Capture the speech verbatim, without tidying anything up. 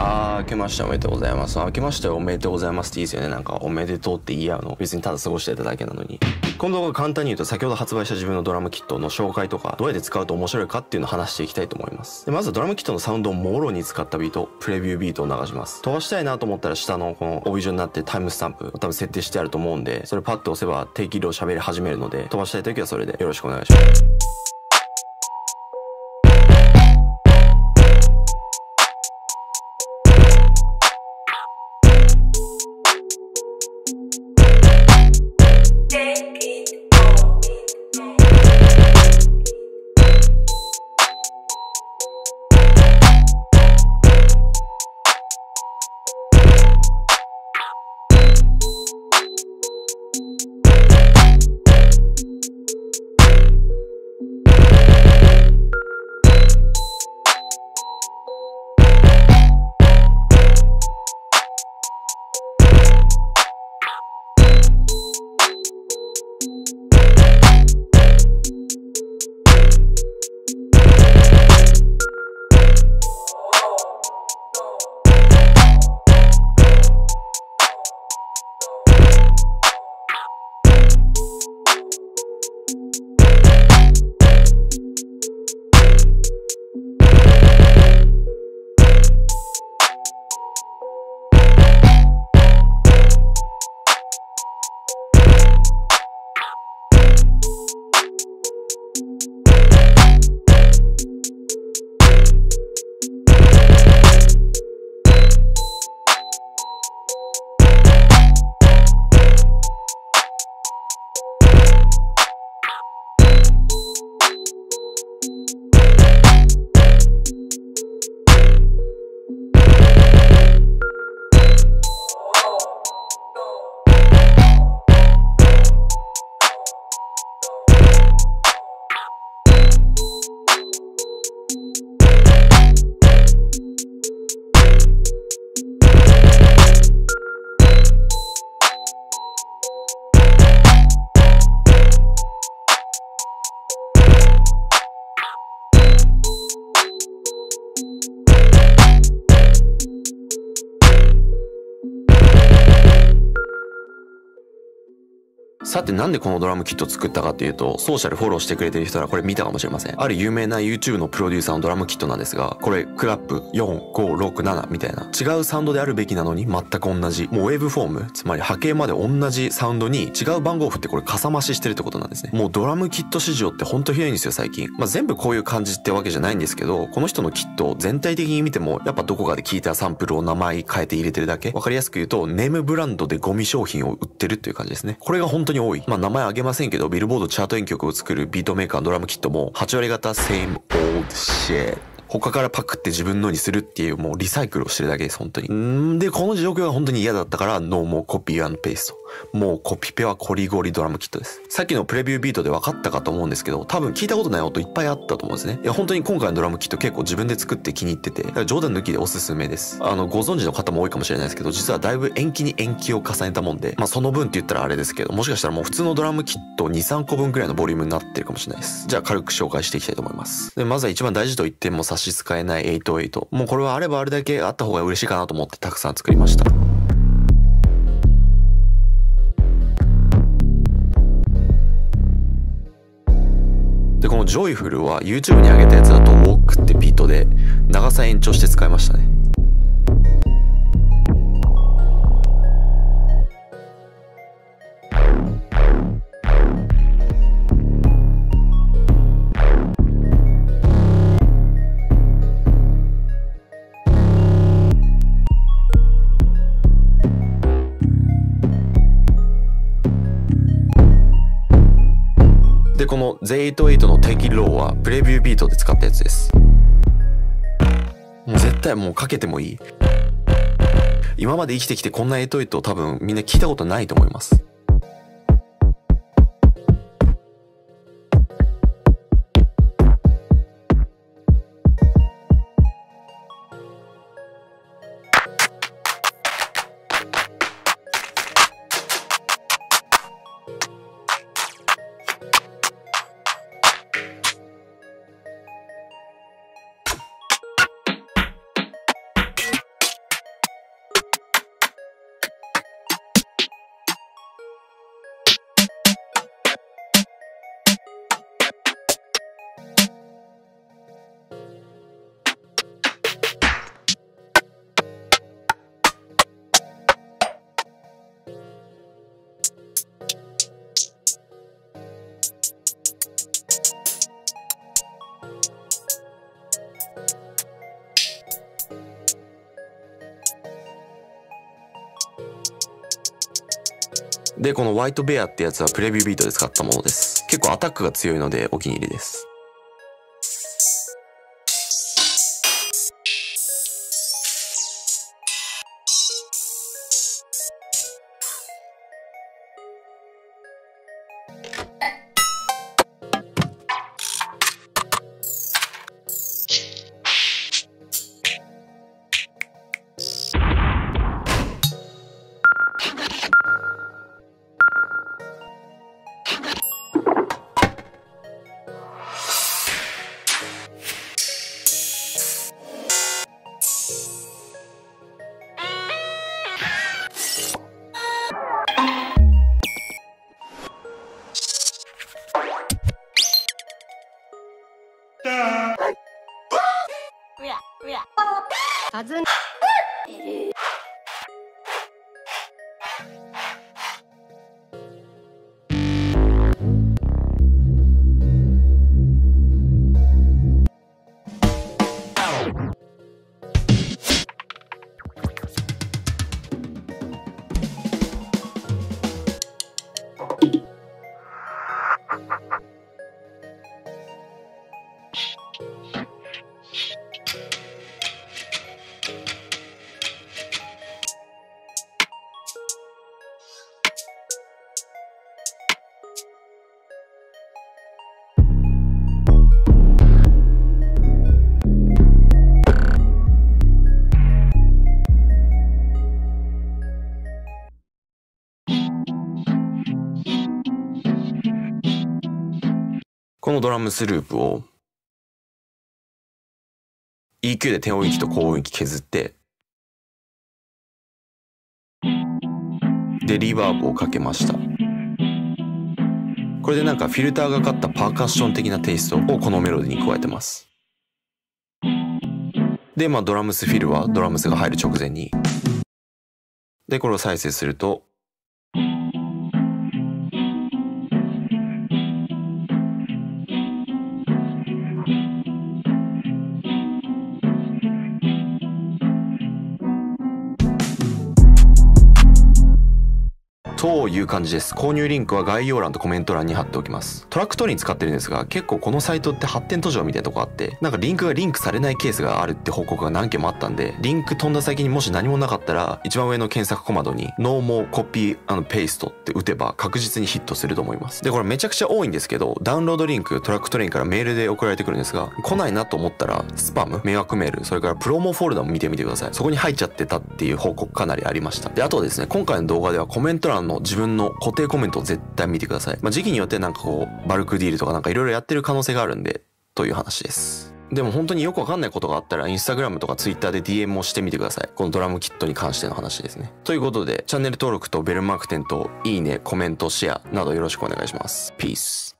あー、明けましておめでとうございます。明けましておめでとうございますっていいですよね。なんか、おめでとうって言い合うの。別にただ過ごしてただけなのに。今度は簡単に言うと、先ほど発売した自分のドラムキットの紹介とか、どうやって使うと面白いかっていうのを話していきたいと思います。で、まずドラムキットのサウンドをもろに使ったビート、プレビュービートを流します。飛ばしたいなと思ったら、下のこの帯状になってタイムスタンプを多分設定してあると思うんで、それパッと押せば定期量喋り始めるので、飛ばしたい時はそれでよろしくお願いします。さて、なんでこのドラムキットを作ったかっていうと、ソーシャルフォローしてくれてる人ならこれ見たかもしれません。ある有名な YouTube のプロデューサーのドラムキットなんですが、これクラップよん、ご、ろく、ななみたいな違うサウンドであるべきなのに全く同じ、もうウェーブフォーム、つまり波形まで同じサウンドに違う番号を振ってこれかさ増ししてるってことなんですね。もうドラムキット市場ってほんと広いんですよ最近。まあ、全部こういう感じってわけじゃないんですけど、この人のキットを全体的に見てもやっぱどこかで聞いたサンプルを名前変えて入れてるだけ。わかりやすく言うと、ネームブランドでゴミ商品を売ってるっていう感じですね。これが本当に多い。まあ、名前あげませんけど、ビルボードチャート編曲を作るビートメーカーのドラムキットもはち割型 same old shit、 他からパクって自分のにするっていう、もうリサイクルをしてるだけです本当に。んで、この状況が本当に嫌だったから、ノーモーコピー&ペースト、もうコピペはコリゴリドラムキットです。さっきのプレビュービートで分かったかと思うんですけど、多分聞いたことない音いっぱいあったと思うんですね。いや、本当に今回のドラムキット結構自分で作って気に入ってて、冗談抜きでおすすめです。あの、ご存知の方も多いかもしれないですけど、実はだいぶ延期に延期を重ねたもんで、まあ、その分って言ったらあれですけど、もしかしたらもう普通のドラムキット に,さん 個分くらいのボリュームになってるかもしれないです。じゃあ軽く紹介していきたいと思います。で、まずは一番大事と言ってもさ差し支えないエイトエイト、もうこれはあればあれだけあった方が嬉しいかなと思ってたくさん作りました。で、この ジョイフル は YouTube に上げたやつだと ウォック ってビートで長さ延長して使いましたね。で、この ゼットエイトエイト の定期ローはプレビュービートで使ったやつです。もう絶対もうかけてもいい。今まで生きてきてこんなエイトエイトを多分みんな聞いたことないと思います。で、このワイトベアってやつはプレビュービートで使ったものです。結構アタックが強いのでお気に入りです。あずんこのドラムスループを イーキュー で低音域と高音域削って、でリバーブをかけました。これでなんかフィルターがかったパーカッション的なテイストをこのメロディに加えてます。でまあドラムスフィルはドラムスが入る直前に、でこれを再生するとという感じです。購入リンクは概要欄とコメント欄に貼っておきます。トラックトーに使ってるんですが、結構このサイトって発展途上みたいなとこあって、なんかリンクがリンクされないケースがあるって報告が何件もあったんで、リンク飛んだ先にもし何もなかったら、一番上の検索小窓に ノーモーコピー&ペーストって打てば確実にヒットすると思います。で、これめちゃくちゃ多いんですけど、ダウンロードリンク、トラックトレインからメールで送られてくるんですが、来ないなと思ったら、スパム、迷惑メール、それからプロモフォルダも見てみてください。そこに入っちゃってたっていう報告かなりありました。で、あとですね、今回の動画ではコメント欄の自分の固定コメントを絶対見てください。まあ、時期によってなんかこうバルクディールとかなんかいろいろやってる可能性があるんで、という話です。でも本当によくわかんないことがあったらインスタグラムとかツイッターで ディーエム をしてみてください。このドラムキットに関しての話ですね。ということでチャンネル登録とベルマーク点といいね、コメント、シェアなどよろしくお願いします。ピース。